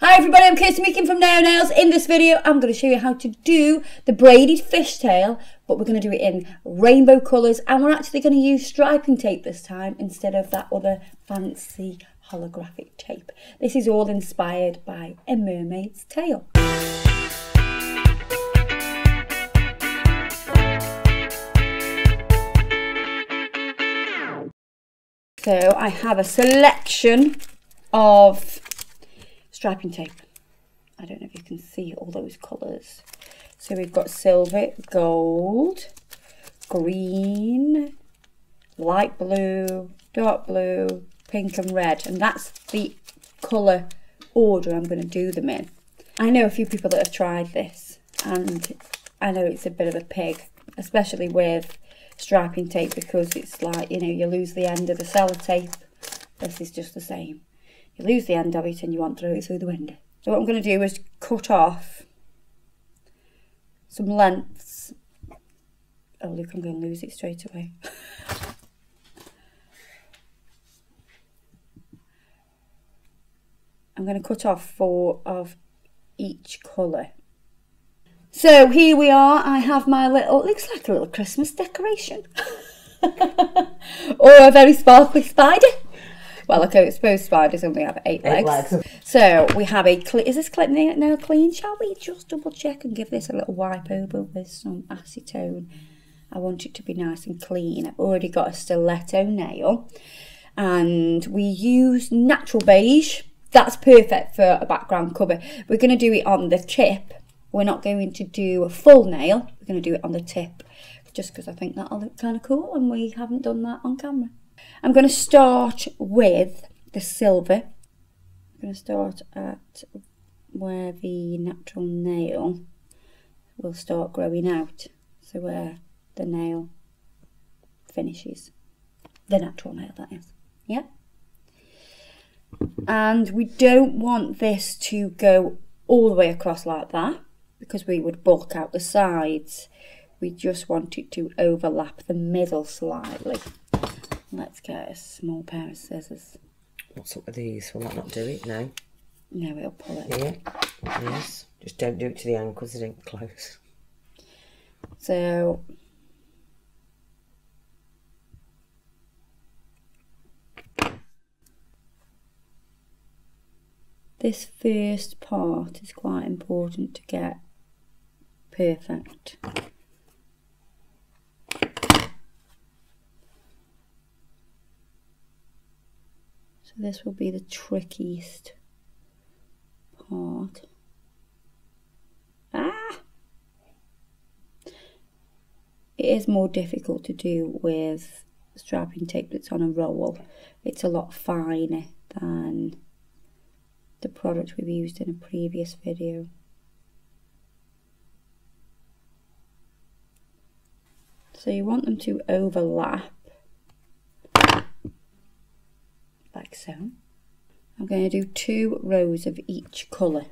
Hi everybody, I'm Kirsty Meakin from Naio Nails. In this video I'm going to show you how to do the braided fishtail, but we're going to do it in rainbow colours, and we're actually going to use striping tape this time instead of that other fancy holographic tape. This is all inspired by a mermaid's tail. So I have a selection of striping tape. I don't know if you can see all those colours. So we've got silver, gold, green, light blue, dark blue, pink and red, and that's the colour order I'm going to do them in. I know a few people that have tried this, and I know it's a bit of a pig, especially with striping tape, because it's like, you know, you lose the end of the sellotape. This is just the same. You lose the end of it and you want to throw it through the window. So what I'm going to do is cut off some lengths. Oh look, I'm going to lose it straight away. I'm going to cut off 4 of each colour. So here we are. I have my little, it looks like a little Christmas decoration. Or a very sparkly spider. Well, okay, I suppose spiders only have 8 legs. So we have a, is this clip nail clean? Shall we just double check and give this a little wipe over with some acetone? I want it to be nice and clean. I've already got a stiletto nail, and we use natural beige. That's perfect for a background cover. We're going to do it on the tip. We're not going to do a full nail. We're going to do it on the tip, just because I think that'll look kind of cool, and we haven't done that on camera. I'm going to start with the silver. I'm going to start at where the natural nail will start growing out. So where the nail finishes. The natural nail, that is. Yeah? And we don't want this to go all the way across like that, because we would bulk out the sides. We just want it to overlap the middle slightly. Let's get a small pair of scissors. What's up with these? Will that not do it? No. No, it'll pull it. Yeah. Yes. Just don't do it to the ankles, it ain't close. So this first part is quite important to get perfect. This will be the trickiest part. Ah! It is more difficult to do with striping tape that's on a roll. It's a lot finer than the product we've used in a previous video. So you want them to overlap. Like so. I'm going to do 2 rows of each colour.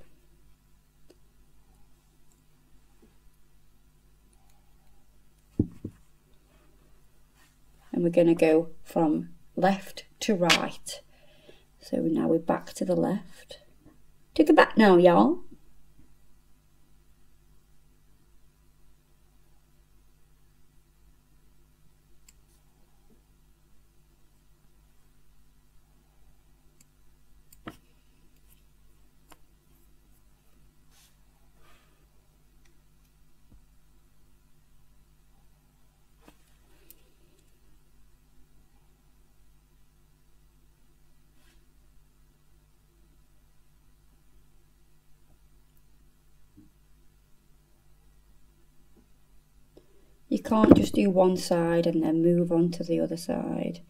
And we're going to go from left to right. So now we're back to the left. Take it back now, y'all. You can't just do one side and then move on to the other side.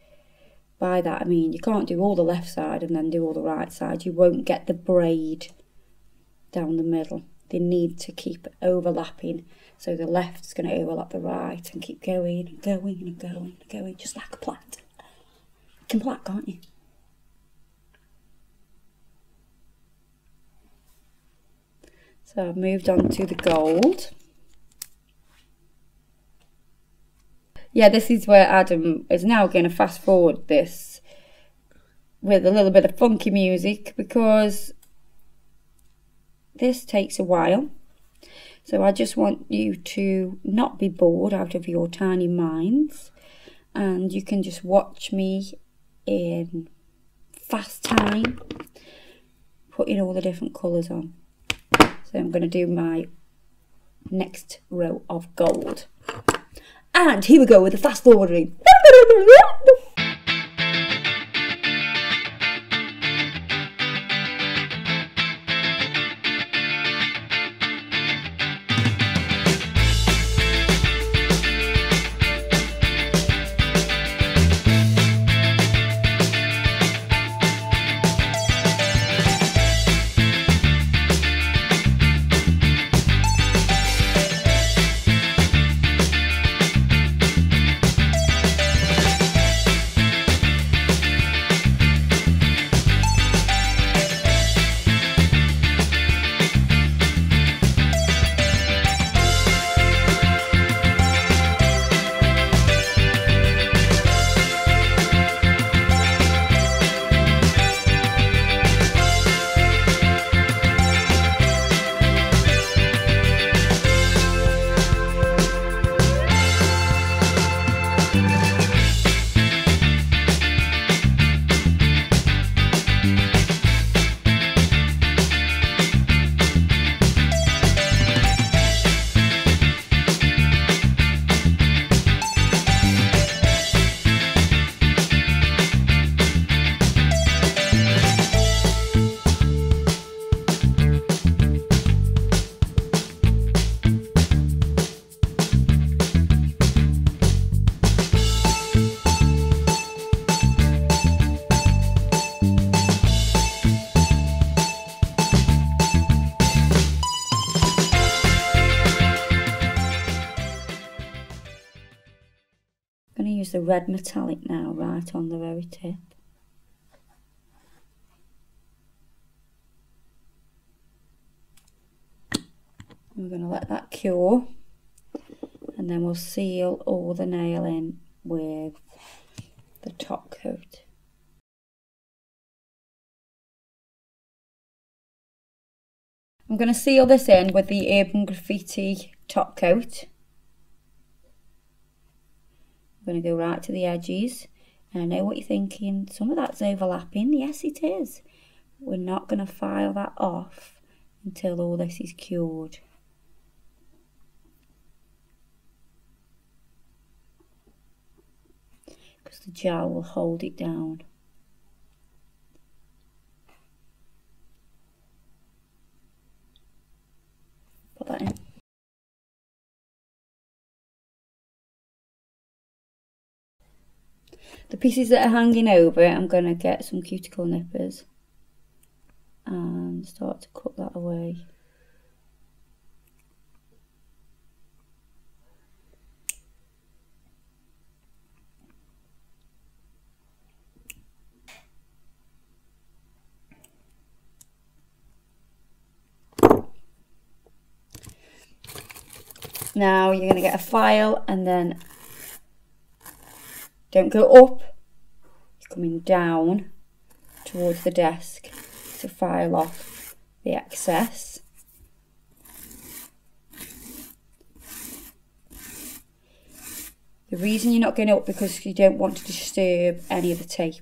By that I mean you can't do all the left side and then do all the right side. You won't get the braid down the middle. They need to keep overlapping. So the left's going to overlap the right and keep going and going and going and going, just like a plait. You can plait, can't you? So I've moved on to the gold. Yeah, this is where Adam is now going to fast forward this with a little bit of funky music, because This takes a while, so I just want you to not be bored out of your tiny minds, and you can just watch me in fast time putting all the different colours on. So I'm going to do my next row of gold. And here we go with the fast forwarding. The red metallic now, right on the very tip. We're going to let that cure, and then we'll seal all the nail in with the top coat. I'm going to seal this in with the Urban Graffiti top coat. Going to go right to the edges, and I know what you're thinking, some of that's overlapping. Yes it is. We're not going to file that off until all this is cured. Because the gel will hold it down. Put that in. The pieces that are hanging over, I'm going to get some cuticle nippers and start to cut that away. Now you're going to get a file, and then don't go up, you're coming down towards the desk to file off the excess. The reason you're not going up because you don't want to disturb any of the tape.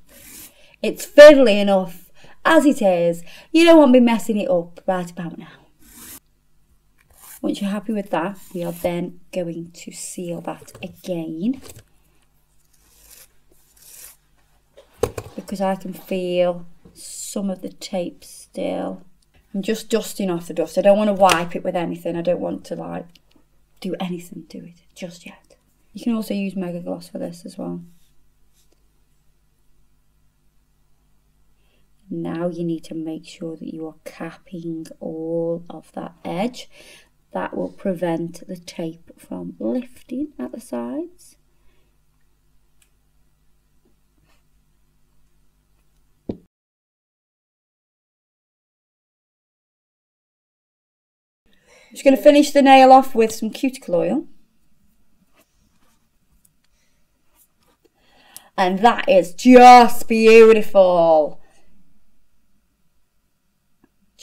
It's fiddly enough as it is. You don't want to be messing it up right about now. Once you're happy with that, we are then going to seal that again. Because I can feel some of the tape still. I'm just dusting off the dust. I don't want to wipe it with anything. I don't want to like do anything to it just yet. You can also use Mega Gloss for this as well. Now you need to make sure that you are capping all of that edge. That will prevent the tape from lifting at the sides. I'm just going to finish the nail off with some cuticle oil. And that is just beautiful.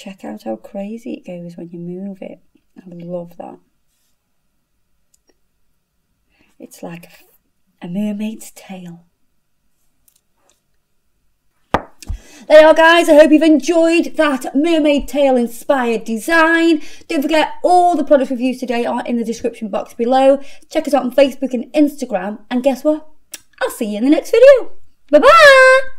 Check out how crazy it goes when you move it. I love that. It's like a mermaid's tail. There you are, guys. I hope you've enjoyed that mermaid tail inspired design. Don't forget, all the product reviews today are in the description box below. Check us out on Facebook and Instagram. And guess what? I'll see you in the next video. Bye-bye.